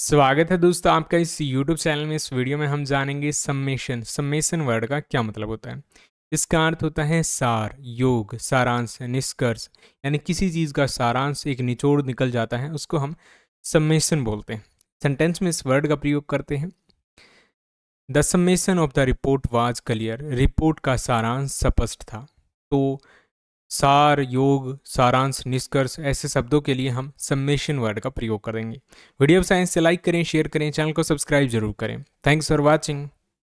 स्वागत है दोस्तों आपका इस YouTube चैनल में। इस वीडियो में हम जानेंगे सम्मेशन वर्ड का क्या मतलब होता है। इसका अर्थ होता है सार, योग, सारांश, निष्कर्ष, यानी किसी चीज़ का सारांश, एक निचोड़ निकल जाता है, उसको हम सम्मेशन बोलते हैं। सेंटेंस में इस वर्ड का प्रयोग करते हैं। The summation of the report was clear, report का सारांश स्पष्ट था। तो सार, योग, सारांश, निष्कर्ष, ऐसे शब्दों के लिए हम सम्मेशन वर्ड का प्रयोग करेंगे। वीडियो साइंस से लाइक करें, शेयर करें, चैनल को सब्सक्राइब जरूर करें। Thanks for watching.